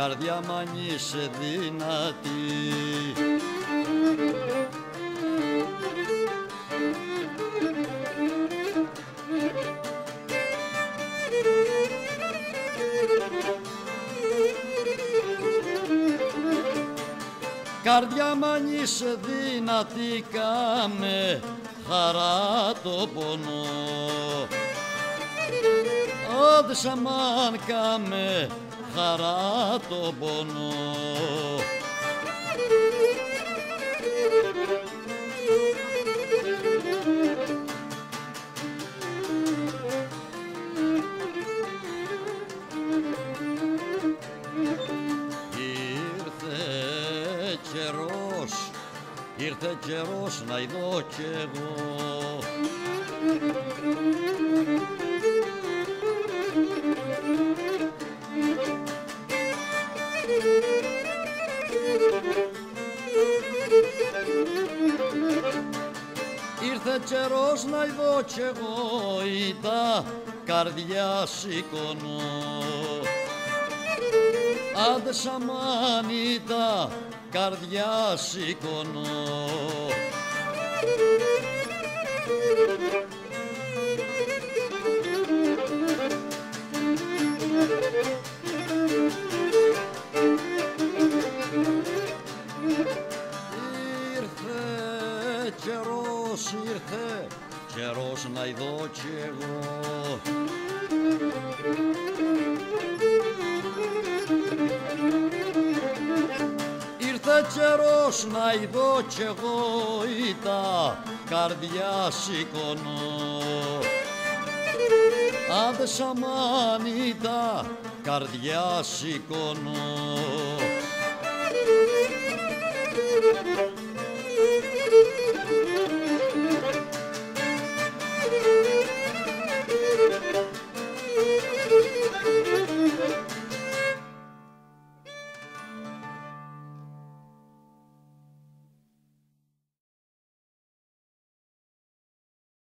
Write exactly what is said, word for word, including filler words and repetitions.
καρδιά μ' ανήσε δυνατή. Καρδιά μ' αν είσαι δυνατή, κάμε χαρά το πονό. Άντσα μ' αν κάμε χαρά το πονό. Ήρθε καιρός να ειδώ κι εγώ. Ήρθε καιρός να ειδώ κι εγώ, ή τα καρδιά σηκώνω. Άντε σαμάνιτα καρδιά σηκώνω. Ήρθε καιρός, ήρθε καιρός να ειδώ κι εγώ. Ήρθε καιρός να ειδώ κι εγώ, ή τα καρδιά σηκώνω. Άντε σαμάνιτα καρδιά σηκώνω.